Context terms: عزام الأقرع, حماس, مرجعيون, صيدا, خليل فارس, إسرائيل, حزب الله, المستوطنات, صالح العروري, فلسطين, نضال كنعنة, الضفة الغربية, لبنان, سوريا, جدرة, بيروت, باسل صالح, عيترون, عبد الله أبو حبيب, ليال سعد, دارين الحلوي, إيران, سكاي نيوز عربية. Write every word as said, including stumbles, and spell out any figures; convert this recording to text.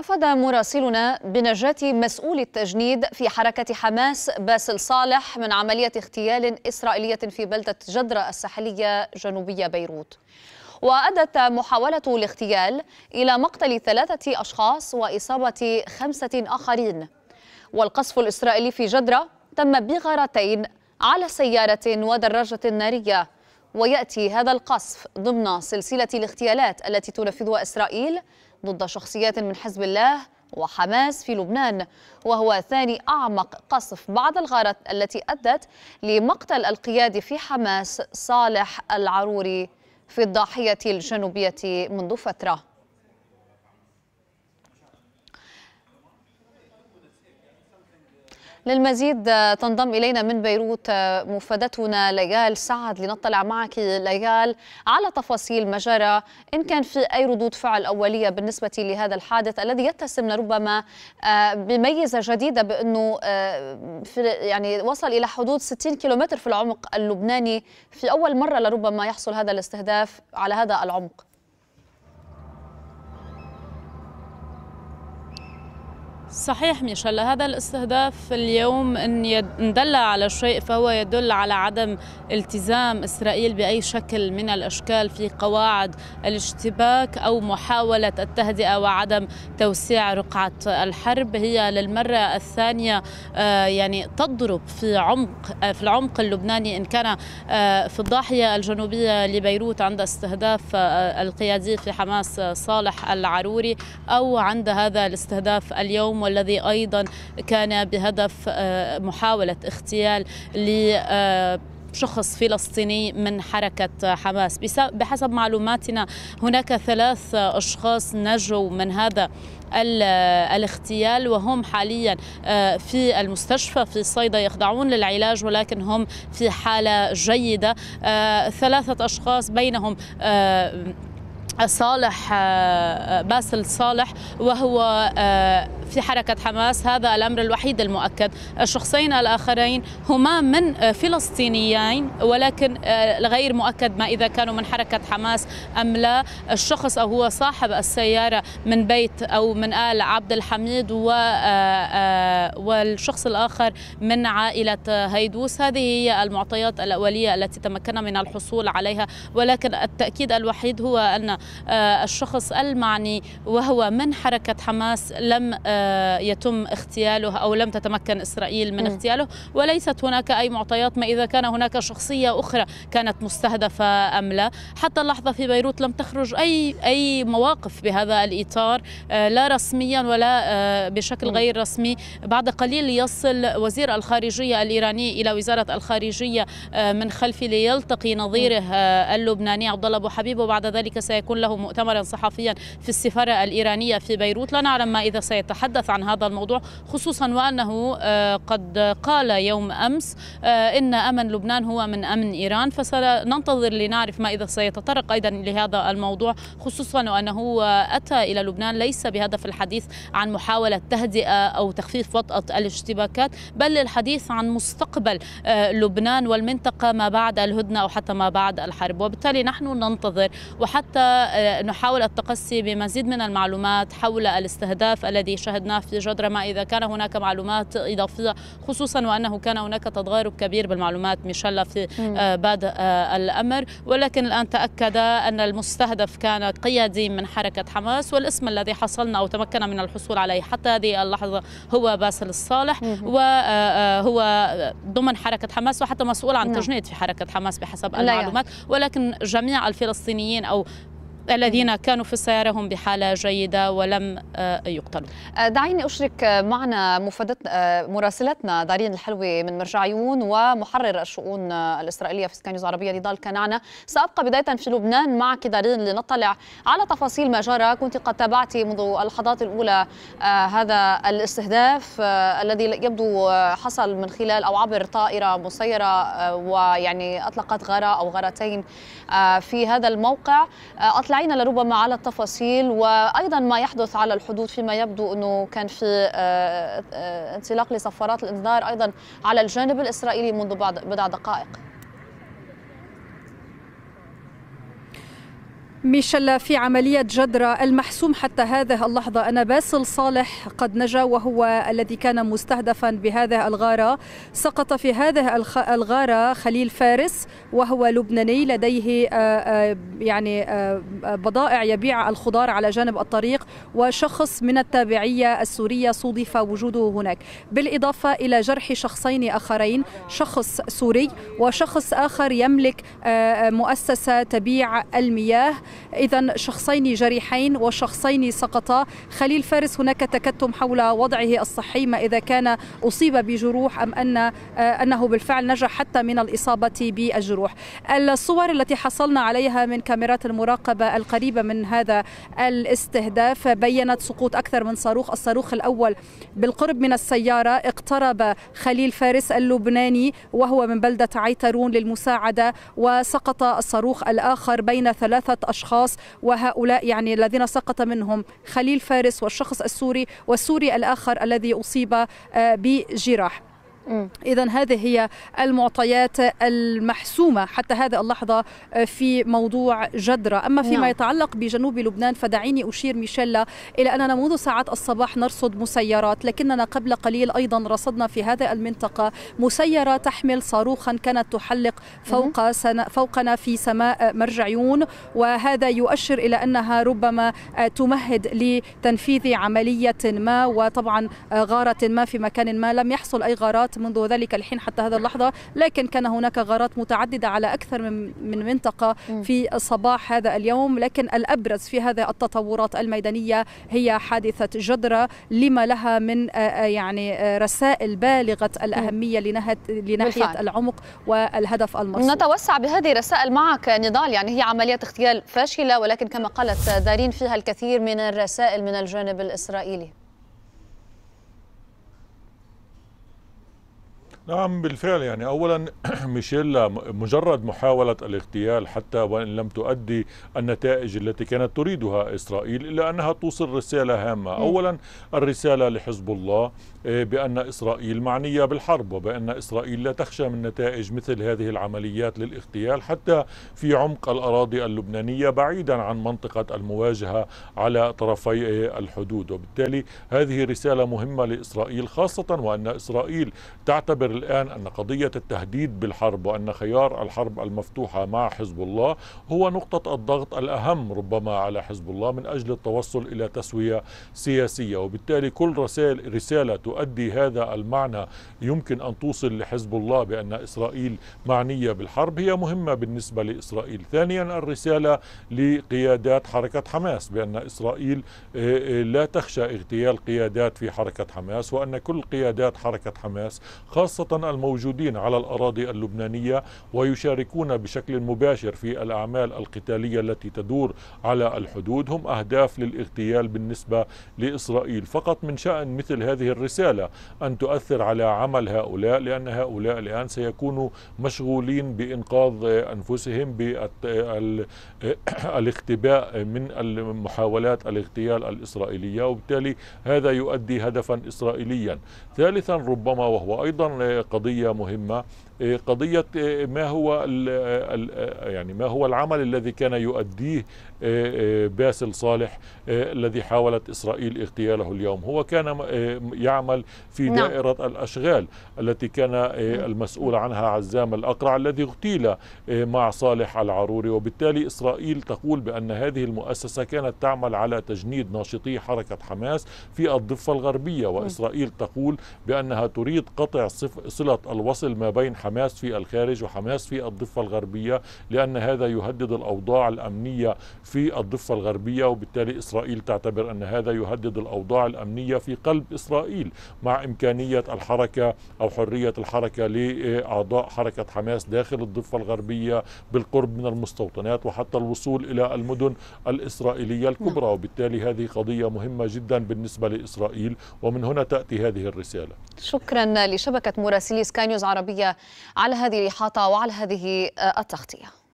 أفاد مراسلنا بنجاة مسؤول التجنيد في حركة حماس باسل صالح من عملية اغتيال إسرائيلية في بلدة جدرة الساحلية جنوبية بيروت. وأدت محاولة الاغتيال إلى مقتل ثلاثة أشخاص وإصابة خمسة آخرين. والقصف الإسرائيلي في جدرة تم بغارتين على سيارة ودراجة نارية. ويأتي هذا القصف ضمن سلسلة الاغتيالات التي تنفذها إسرائيل ضد شخصيات من حزب الله وحماس في لبنان، وهو ثاني أعمق قصف بعد الغارة التي أدت لمقتل القيادي في حماس صالح العروري في الضاحية الجنوبية منذ فترة. للمزيد تنضم إلينا من بيروت مفادتنا ليال سعد. لنطلع معك ليال على تفاصيل ما جرى، إن كان في أي ردود فعل أولية بالنسبة لهذا الحادث الذي يتسم ربما بميزة جديدة بأنه يعني وصل إلى حدود ستين كيلومتر في العمق اللبناني، في أول مرة لربما يحصل هذا الاستهداف على هذا العمق. صحيح ميشيل، هذا الاستهداف اليوم إن يدل على شيء فهو يدل على عدم التزام إسرائيل بأي شكل من الأشكال في قواعد الاشتباك أو محاولة التهدئة وعدم توسيع رقعة الحرب. هي للمرة الثانية يعني تضرب في عمق في العمق اللبناني، إن كان في الضاحية الجنوبية لبيروت عند استهداف القيادي في حماس صالح العروري، أو عند هذا الاستهداف اليوم والذي أيضا كان بهدف محاولة اغتيال ل شخص فلسطيني من حركة حماس. بحسب معلوماتنا هناك ثلاث أشخاص نجوا من هذا الاغتيال، وهم حاليا في المستشفى في صيدا يخضعون للعلاج، ولكن هم في حالة جيدة. ثلاثة أشخاص بينهم صالح باسل صالح وهو في حركة حماس، هذا الأمر الوحيد المؤكد. الشخصين الآخرين هما من فلسطينيين، ولكن غير مؤكد ما إذا كانوا من حركة حماس أم لا. الشخص أو هو صاحب السيارة من بيت أو من آل عبد الحميد، والشخص الآخر من عائلة هيدوس. هذه هي المعطيات الأولية التي تمكنا من الحصول عليها، ولكن التأكيد الوحيد هو أن الشخص المعني وهو من حركة حماس لم يتم اغتياله أو لم تتمكن إسرائيل من اغتياله، وليست هناك أي معطيات ما إذا كان هناك شخصية أخرى كانت مستهدفة أم لا. حتى اللحظة في بيروت لم تخرج أي أي مواقف بهذا الإطار، لا رسميا ولا بشكل غير رسمي. بعد قليل يصل وزير الخارجية الإيراني إلى وزارة الخارجية من خلفي ليلتقي نظيره اللبناني عبد الله أبو حبيب، وبعد ذلك سيكون له مؤتمرا صحفيا في السفارة الإيرانية في بيروت. لا نعلم ما إذا سيتحدث عن هذا الموضوع، خصوصا وأنه قد قال يوم أمس إن أمن لبنان هو من أمن إيران، فسننتظر لنعرف ما إذا سيتطرق أيضا لهذا الموضوع، خصوصا وأنه أتى إلى لبنان ليس بهدف الحديث عن محاولة تهدئة أو تخفيف وطأة الاشتباكات، بل الحديث عن مستقبل لبنان والمنطقة ما بعد الهدنة أو حتى ما بعد الحرب. وبالتالي نحن ننتظر وحتى حتى نحاول التقصي بمزيد من المعلومات حول الاستهداف الذي شهدناه في جدرة، ما إذا كان هناك معلومات إضافية، خصوصا وأنه كان هناك تضارب كبير بالمعلومات ميشيل في بدء الأمر. ولكن الآن تأكد أن المستهدف كان قيادي من حركة حماس، والاسم الذي حصلنا أو تمكن من الحصول عليه حتى هذه اللحظة هو باسل صالح، وهو ضمن حركة حماس وحتى مسؤول عن تجنيد في حركة حماس بحسب المعلومات. ولكن جميع الفلسطينيين أو الذين كانوا في السيارة هم بحالة جيدة ولم يقتلوا. دعيني أشرك معنا مفادتنا مراسلتنا دارين الحلوي من مرجعيون ومحرر الشؤون الإسرائيلية في سكاي نيوز عربية نضال كنعنة. سأبقى بداية في لبنان معك دارين لنطلع على تفاصيل ما جرى. كنت قد تابعت منذ اللحظات الأولى هذا الاستهداف الذي يبدو حصل من خلال أو عبر طائرة مسيرة، ويعني أطلقت غارة أو غارتين في هذا الموقع. أطلع لربما على التفاصيل وأيضا ما يحدث على الحدود، فيما يبدو أنه كان في انطلاق لصفارات الإنذار أيضا على الجانب الإسرائيلي منذ بضع دقائق. ميشيل، في عملية جدرة المحسوم حتى هذه اللحظة أن باسل صالح قد نجا، وهو الذي كان مستهدفا بهذه الغارة. سقط في هذه الغارة خليل فارس، وهو لبناني لديه يعني بضائع يبيع الخضار على جانب الطريق، وشخص من التابعية السورية صودف وجوده هناك، بالإضافة إلى جرح شخصين آخرين، شخص سوري وشخص آخر يملك مؤسسة تبيع المياه. إذن شخصين جريحين وشخصين سقطا. خليل فارس هناك تكتم حول وضعه الصحي، ما إذا كان أصيب بجروح أم أن أنه بالفعل نجا حتى من الإصابة بالجروح. الصور التي حصلنا عليها من كاميرات المراقبة القريبة من هذا الاستهداف بيّنت سقوط أكثر من صاروخ. الصاروخ الأول بالقرب من السيارة، اقترب خليل فارس اللبناني وهو من بلدة عيترون للمساعدة، وسقط الصاروخ الآخر بين ثلاثة أشخاص، وهؤلاء يعني الذين سقط منهم خليل فارس والشخص السوري والسوري الآخر الذي أصيب بجراح. إذن هذه هي المعطيات المحسومة حتى هذه اللحظة في موضوع جدرة. أما فيما يتعلق بجنوب لبنان فدعيني أشير ميشيلا إلى أننا منذ ساعات الصباح نرصد مسيرات، لكننا قبل قليل أيضا رصدنا في هذه المنطقة مسيرة تحمل صاروخا كانت تحلق فوق فوقنا في سماء مرجعيون، وهذا يؤشر إلى أنها ربما تمهد لتنفيذ عملية ما، وطبعا غارة ما في مكان ما. لم يحصل أي غارات منذ ذلك الحين حتى هذا اللحظة، لكن كان هناك غارات متعددة على أكثر من منطقة في صباح هذا اليوم، لكن الأبرز في هذه التطورات الميدانية هي حادثة جدرة، لما لها من يعني رسائل بالغة الأهمية لناحية العمق والهدف المرصود. نتوسع بهذه الرسائل معك نضال. يعني هي عملية اغتيال فاشلة، ولكن كما قالت دارين فيها الكثير من الرسائل من الجانب الإسرائيلي. نعم بالفعل، يعني أولا ميشيلا مجرد محاولة الاغتيال حتى وإن لم تؤدي النتائج التي كانت تريدها إسرائيل، إلا أنها توصل رسالة هامة. أولا الرسالة لحزب الله بأن إسرائيل معنية بالحرب، وبأن إسرائيل لا تخشى من نتائج مثل هذه العمليات للاغتيال حتى في عمق الأراضي اللبنانية بعيدا عن منطقة المواجهة على طرفي الحدود. وبالتالي هذه رسالة مهمة لإسرائيل، خاصة وأن إسرائيل تعتبر الآن أن قضية التهديد بالحرب وأن خيار الحرب المفتوحة مع حزب الله هو نقطة الضغط الأهم ربما على حزب الله من أجل التوصل إلى تسوية سياسية. وبالتالي كل رسائل رسالة تؤدي هذا المعنى يمكن أن توصل لحزب الله بأن إسرائيل معنية بالحرب هي مهمة بالنسبة لإسرائيل. ثانيا الرسالة لقيادات حركة حماس بأن إسرائيل لا تخشى اغتيال قيادات في حركة حماس، وأن كل قيادات حركة حماس خاصة الموجودين على الأراضي اللبنانية ويشاركون بشكل مباشر في الأعمال القتالية التي تدور على الحدود هم أهداف للاغتيال بالنسبة لإسرائيل. فقط من شأن مثل هذه الرسالة أن تؤثر على عمل هؤلاء، لأن هؤلاء الآن سيكونوا مشغولين بإنقاذ أنفسهم بالاختباء من محاولات الاغتيال الإسرائيلية، وبالتالي هذا يؤدي هدفا إسرائيليا. ثالثا ربما وهو أيضا قضية مهمة، قضية ما هو يعني ما هو العمل الذي كان يؤديه باسل صالح الذي حاولت إسرائيل اغتياله اليوم. هو كان يعمل في دائرة الأشغال التي كان المسؤول عنها عزام الأقرع الذي اغتيل مع صالح العروري، وبالتالي إسرائيل تقول بأن هذه المؤسسة كانت تعمل على تجنيد ناشطي حركة حماس في الضفة الغربية، وإسرائيل تقول بأنها تريد قطع صلة الوصل ما بين حماس في الخارج وحماس في الضفة الغربية، لأن هذا يهدد الأوضاع الأمنية في الضفة الغربية، وبالتالي إسرائيل تعتبر أن هذا يهدد الأوضاع الأمنية في قلب إسرائيل، مع إمكانية الحركة أو حرية الحركة لأعضاء حركة حماس داخل الضفة الغربية بالقرب من المستوطنات وحتى الوصول إلى المدن الإسرائيلية الكبرى. وبالتالي هذه قضية مهمة جدا بالنسبة لإسرائيل، ومن هنا تأتي هذه الرسالة. شكرا لشبكة مراسلي سكاي نيوز عربية على هذه الإحاطة وعلى هذه التغطية.